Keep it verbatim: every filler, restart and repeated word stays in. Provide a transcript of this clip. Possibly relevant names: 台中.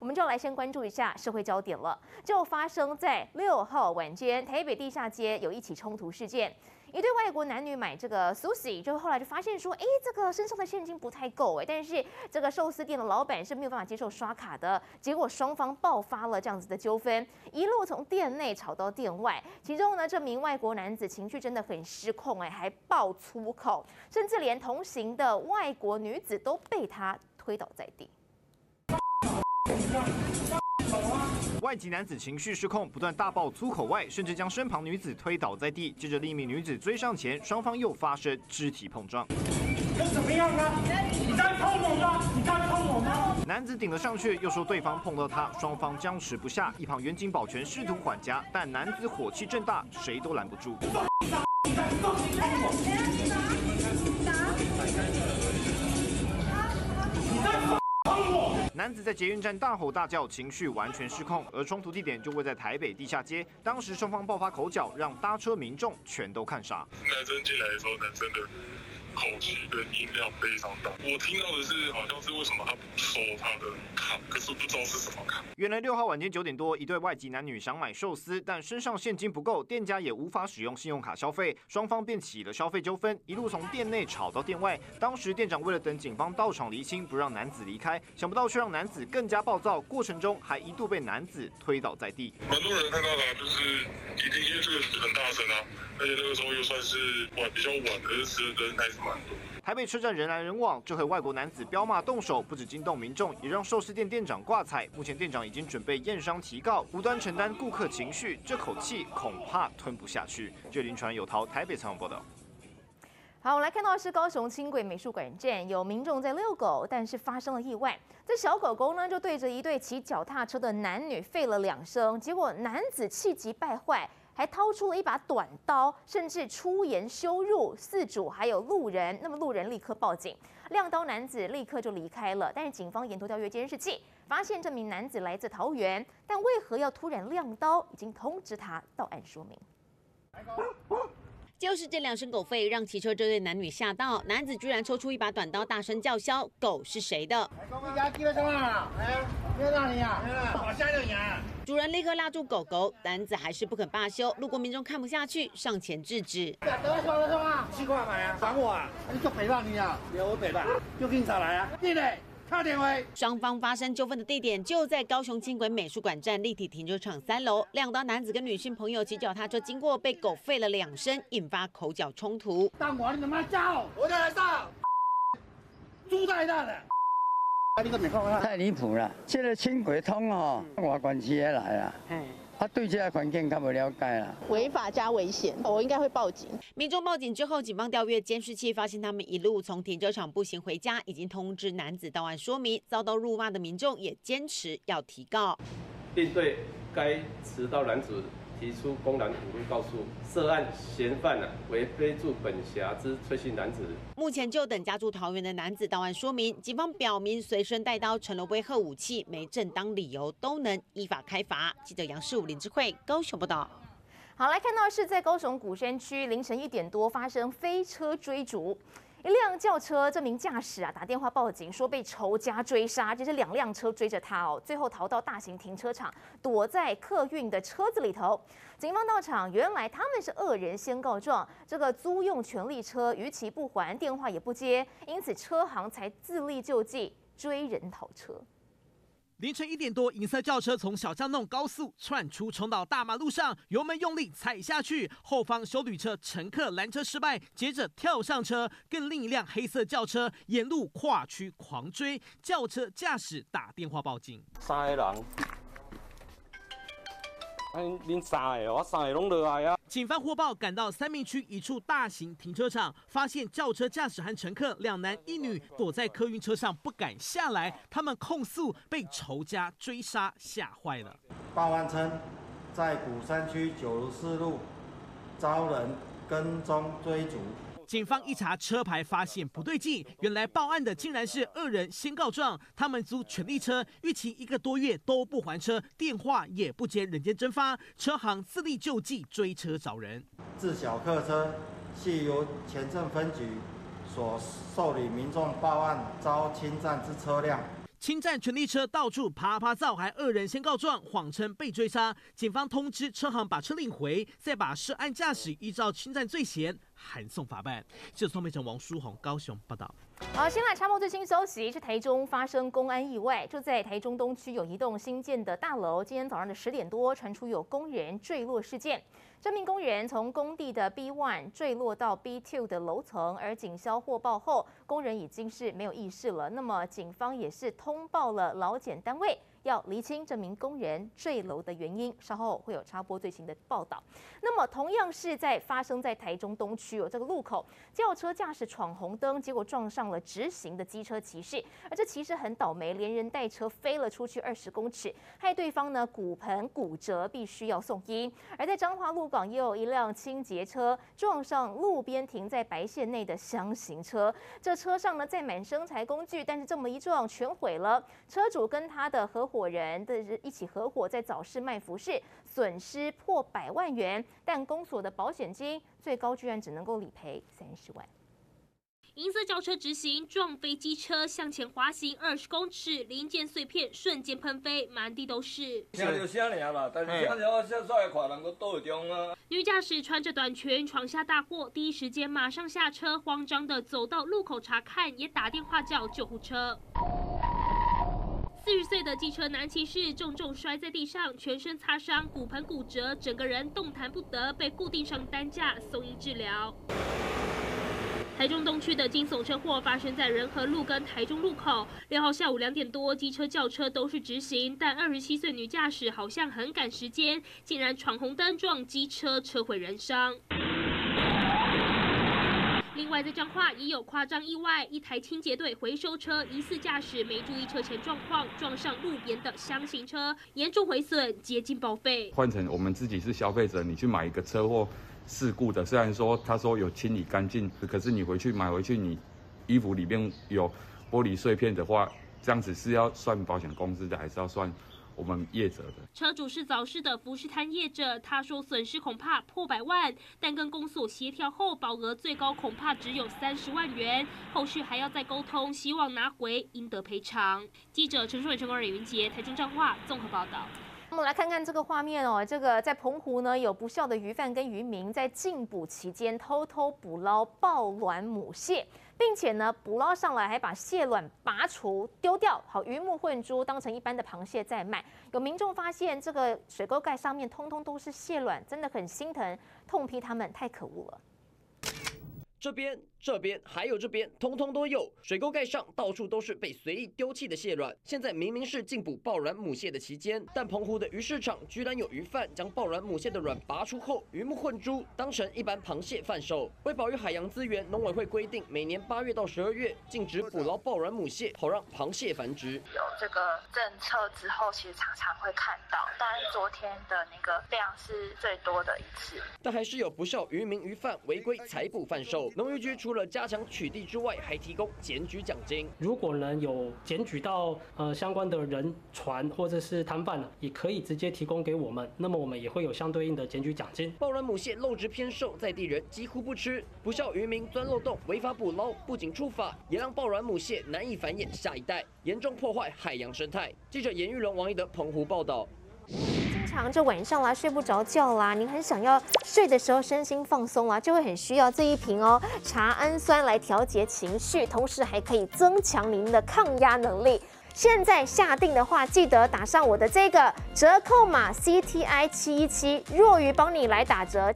我们就来先关注一下社会焦点了。就发生在六号晚间，台北地下街有一起冲突事件，一对外国男女买这个 sushi， 就后来就发现说，哎，这个身上的现金不太够哎，但是这个寿司店的老板是没有办法接受刷卡的，结果双方爆发了这样子的纠纷，一路从店内吵到店外。其中呢，这名外国男子情绪真的很失控哎，还爆粗口，甚至连同行的外国女子都被他推倒在地。 外籍男子情绪失控，不断大爆粗口外，甚至将身旁女子推倒在地。接着另一名女子追上前，双方又发生肢体碰撞。这怎么样啊？你在碰我吗？你在碰我吗？男子顶了上去，又说对方碰到他，双方僵持不下。一旁远景保全试图缓夹，但男子火气正大，谁都拦不住。 男子在捷运站大吼大叫，情绪完全失控，而冲突地点就位在台北地下街。当时双方爆发口角，让搭车民众全都看傻。男生进来的时候，男生的口气跟音量非常大。我听到的是，好像是为什么他不收他的卡，可是不知道是什么卡。原来六号晚间九点多，一对外籍男女想买寿司，但身上现金不够，店家也无法使用信用卡消费，双方便起了消费纠纷，一路从店内吵到店外。当时店长为了等警方到场厘清，不让男子离开，想不到却让 男子更加暴躁，过程中还一度被男子推倒在地。蛮多人看到他，就是一定因为这个很大声啊，而且那个时候又算是晚比较晚，可是人还是蛮多。台北车站人来人往，这回外国男子彪骂动手，不止惊动民众，也让寿司店店长挂彩。目前店长已经准备验伤提告，无端承担顾客情绪，这口气恐怕吞不下去。记者林传有桃台北采访报道。 好，我来看到的是高雄轻轨美术馆站有民众在遛狗，但是发生了意外。这小狗狗呢就对着一对骑脚踏车的男女吠了两声，结果男子气急败坏，还掏出了一把短刀，甚至出言羞辱饲主还有路人。那么路人立刻报警，亮刀男子立刻就离开了。但是警方沿途调阅监视器，发现这名男子来自桃园，但为何要突然亮刀，已经通知他到案说明。 就是这两声狗吠，让骑车这对男女吓到。男子居然抽出一把短刀，大声叫嚣：“狗是谁的？”主人立刻拉住狗狗，男子还是不肯罢休。路过民众看不下去，上前制止。等我说，等我七块买啊，烦我啊！你做诽谤你啊？有我诽谤，就警察来啊！对嘞。 双方发生纠纷的地点就在高雄轻轨美术馆站立体停车场三楼。亮刀男子跟女性朋友骑脚踏车经过，被狗吠了两声，引发口角冲突。大我，你他妈叫！我叫他大，猪太大了。啊，你个没看啊？太离谱了！这个轻轨通哦，外关系来啊。嗯。 他对这个环境他不了解啦，违法加危险，我应该会报警。民众报警之后，警方调阅监视器，发现他们一路从停车场步行回家，已经通知男子到案说明。遭到辱骂的民众也坚持要提告，并对该持刀男子提出公然侮辱告诉，涉案嫌犯呢、啊、为非住本辖之崔姓男子。目前就等家住桃园的男子到案说明。警方表明，随身带刀成了威吓武器，没正当理由都能依法开罚。记者杨世武、林智慧，高雄报道。 好，来看到是在高雄古山区凌晨一点多发生飞车追逐，一辆轿车，这名驾驶啊打电话报警说被仇家追杀，这是两辆车追着他哦，最后逃到大型停车场，躲在客运的车子里头。警方到场，原来他们是恶人先告状，这个租用权利车逾期不还，电话也不接，因此车行才自力救济，追人逃车。 凌晨一点多，银色轿车从小巷弄高速窜出，冲到大马路上，油门用力踩下去，后方休旅车乘客拦车失败，接着跳上车，跟另一辆黑色轿车沿路跨区狂追，轿车驾驶打电话报警。三个人，哎，恁三个，我三个拢落来啊！ 警方获报赶到三民区一处大型停车场，发现轿车驾驶和乘客两男一女躲在客运车上不敢下来。他们控诉被仇家追杀，吓坏了。八万村在古山区九如四路遭人跟踪追逐。 警方一查车牌，发现不对劲，原来报案的竟然是恶人先告状。他们租权利车，逾期一个多月都不还车，电话也不接，人间蒸发。车行自力救济，追车找人。自小客车系由前镇分局所受理民众报案遭侵占之车辆。侵占权利车到处爬爬灶，还恶人先告状，谎称被追杀。警方通知车行把车领回，再把涉案驾驶依照侵占罪嫌函送法办。记者宋佩成、王书宏高雄报道。好，先来插播最新消息，是台中发生公安意外，就在台中东区有一栋新建的大楼，今天早上的十点多传出有工人坠落事件。 这名工人从工地的 B 一 坠落到 B 二 的楼层，而警消获报后，工人已经是没有意识了。那么，警方也是通报了劳检单位，要厘清这名工人坠楼的原因。稍后会有插播最新的报道。那么，同样是在发生在台中东区有这个路口，轿车驾驶闯红灯，结果撞上了直行的机车骑士，而这骑士很倒霉，连人带车飞了出去二十公尺，害对方呢骨盆骨折，必须要送医。而在彰化路 港也有一辆清洁车撞上路边停在白线内的箱型车，这车上呢载满生财工具，但是这么一撞全毁了。车主跟他的合伙人的一起合伙在早市卖服饰，损失破百万元，但公所的保险金最高居然只能够理赔三十万。 银色轿车直行撞飞机车，向前滑行二十公尺，零件碎片瞬间喷飞，满地都是。声就声尔嘛，但是声了声煞会看人搁倒中啊。女驾驶穿着短裙闯下大祸，第一时间马上下车，慌张的走到路口查看，也打电话叫救护车。 四十岁的机车男骑士重重摔在地上，全身擦伤，骨盆骨折，整个人动弹不得，被固定上担架送医治疗。 台中东区的惊悚车祸发生在仁和路跟台中路口。六号下午两点多，机车、轿车都是直行，但二十七岁女驾驶好像很赶时间，竟然闯红灯撞机车，车毁人伤。 另外，在彰化也有夸张意外，一台清洁队回收车疑似驾驶没注意车前状况，撞上路边的箱型车，严重毁损，接近报废。换成我们自己是消费者，你去买一个车祸事故的，虽然说他说有清理干净，可是你回去买回去，你衣服里面有玻璃碎片的话，这样子是要算保险公司的，还是要算？ 我们业者的车主是早市的服饰摊业者，他说损失恐怕破百万，但跟公所协调后，保额最高恐怕只有三十万元，后续还要再沟通，希望拿回应得赔偿。记者陈淑伟、陈光蕊、云杰，台中彰化综合报道。 我们来看看这个画面哦，这个在澎湖呢，有不肖的渔贩跟渔民在禁捕期间偷偷捕捞抱卵母蟹，并且呢捕捞上来还把蟹卵拔除丢掉，好鱼目混珠当成一般的螃蟹在卖。有民众发现这个水沟盖上面通通都是蟹卵，真的很心疼，痛批他们太可恶了。 这边、这边还有这边，通通都有。水沟盖上到处都是被随意丢弃的蟹卵。现在明明是禁捕抱卵母蟹的期间，但澎湖的鱼市场居然有鱼贩将抱卵母蟹的卵拔出后，鱼目混珠，当成一般螃蟹贩售。为保育海洋资源，农委会规定每年八月到十二月禁止捕捞抱卵母蟹，好让螃蟹繁殖。有这个政策之后，其实常常会看到，但是昨天的那个量是最多的一次。但还是有不肖渔民、渔贩违规采捕贩售。 农渔局除了加强取缔之外，还提供检举奖金。如果能有检举到呃相关的人、船或者是摊贩，也可以直接提供给我们，那么我们也会有相对应的检举奖金。抱卵母蟹肉质偏瘦，在地人几乎不吃，不肖渔民钻漏洞、违法捕捞，不仅触法，也让抱卵母蟹难以繁衍下一代，严重破坏海洋生态。记者严玉龙、王一德，澎湖报道。 常就晚上啦，睡不着觉啦，您很想要睡的时候身心放松啦，就会很需要这一瓶哦茶氨酸来调节情绪，同时还可以增强您的抗压能力。现在下定的话，记得打上我的这个折扣码 C T I 七一七，若愚帮你来打折。